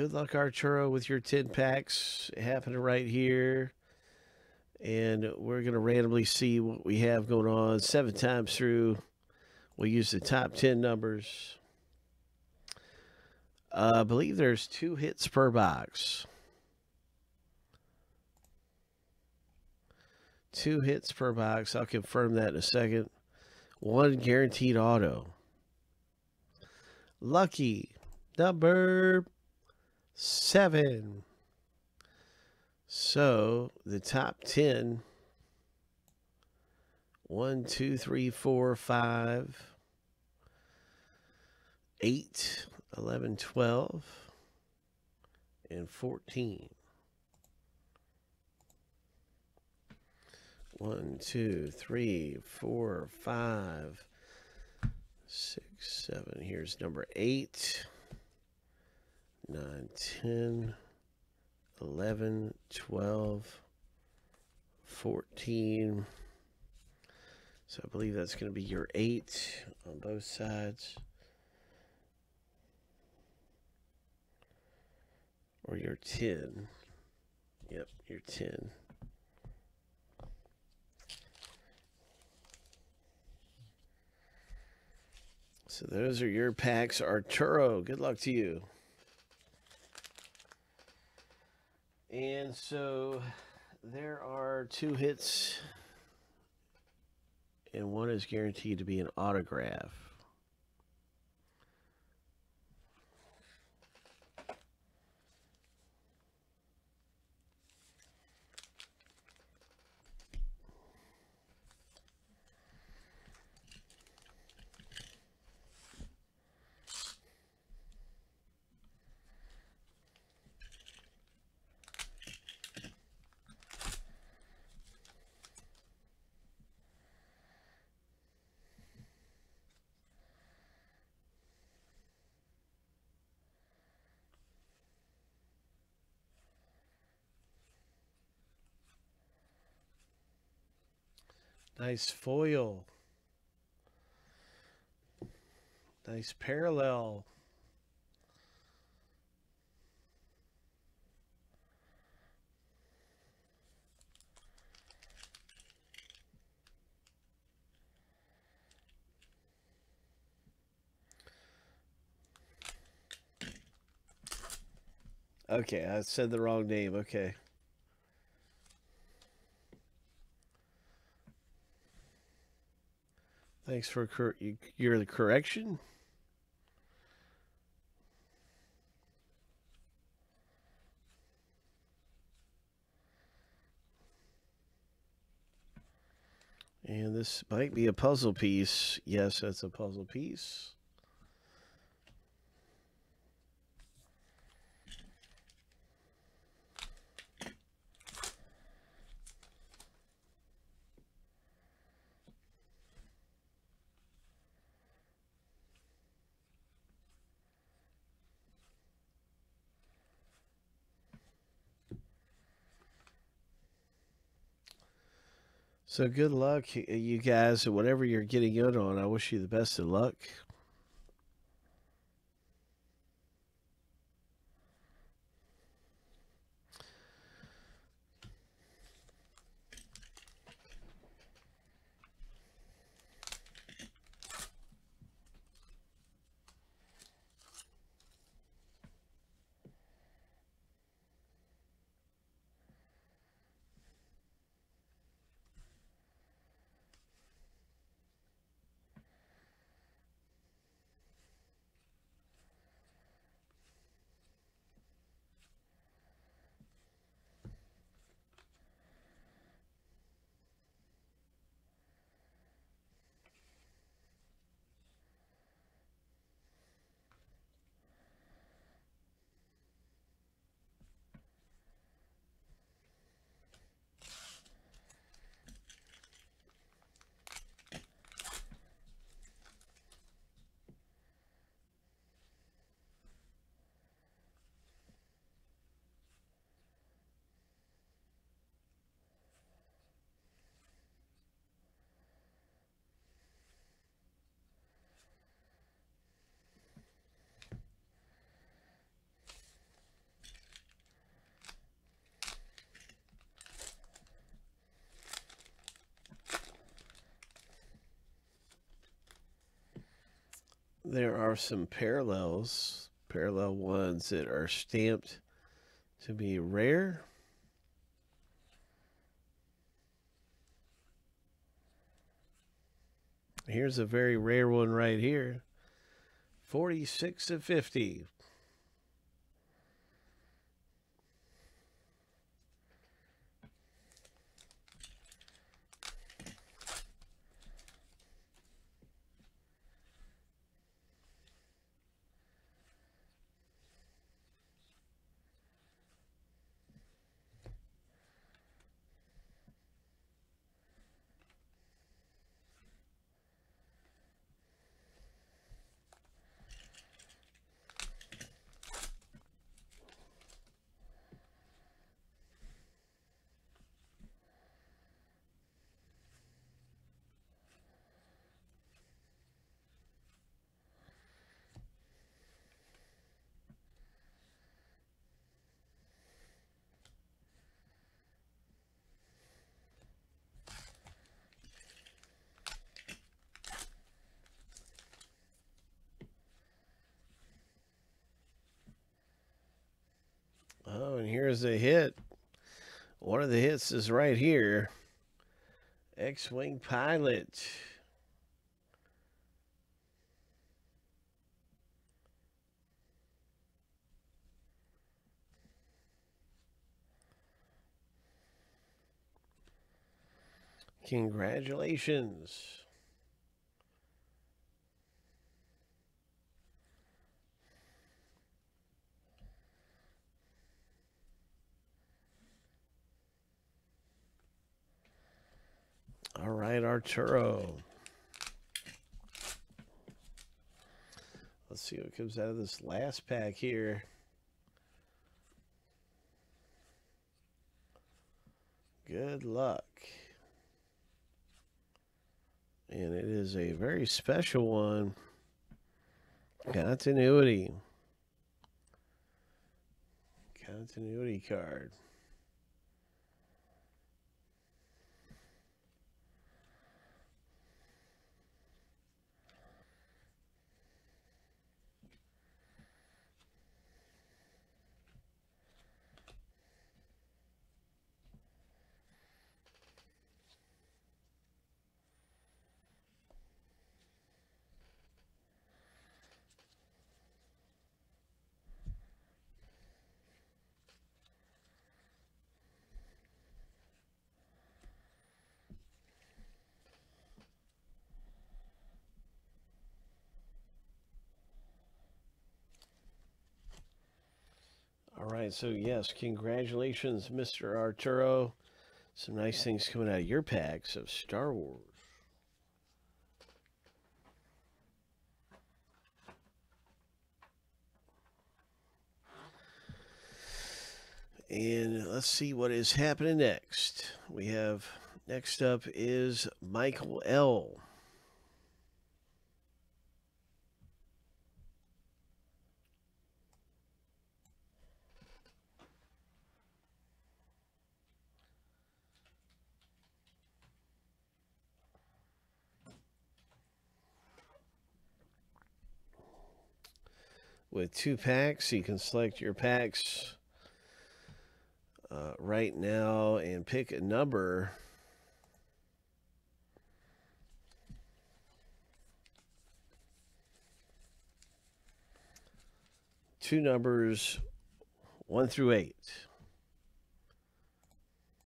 Good luck, Arturo, with your 10 packs. It happened right here. And we're going to randomly see what we have going on. 7 times through, we'll use the top 10 numbers. I believe there's 2 hits per box. 2 hits per box. I'll confirm that in a second. 1 guaranteed auto. Lucky number 7. So the top 10. 1, 2, 3, 4, 5, 8, 11, 12, and 14. 1, 2, 3, 4, 5, 6, 7. Here's number 8, 9, 10, 11, 12, 14. So I believe that's going to be your 8 on both sides. Or your 10. Yep, your 10. So those are your packs, Arturo. Good luck to you. And so there are 2 hits, and 1 is guaranteed to be an autograph. Nice foil. Nice parallel. Okay, I said the wrong name. Okay. Thanks for the correction. And this might be a puzzle piece. Yes, that's a puzzle piece. So good luck, you guys, whatever you're getting in on. I wish you the best of luck. there are some parallels, parallel ones that are stamped to be rare. Here's a very rare one right here. 46 of 50. Oh, and here's a hit. One of the hits is right here. X-Wing pilot. Congratulations. All right, Arturo. Let's see what comes out of this last pack here. Good luck. And it is a very special one. Continuity. Continuity card. All right, so yes, congratulations, Mr. Arturo. Some nice things coming out of your packs of Star Wars. And let's see what is happening next. We have, next up is Michael L. With two packs, you can select your packs right now and pick a number. Two numbers, 1 through 8.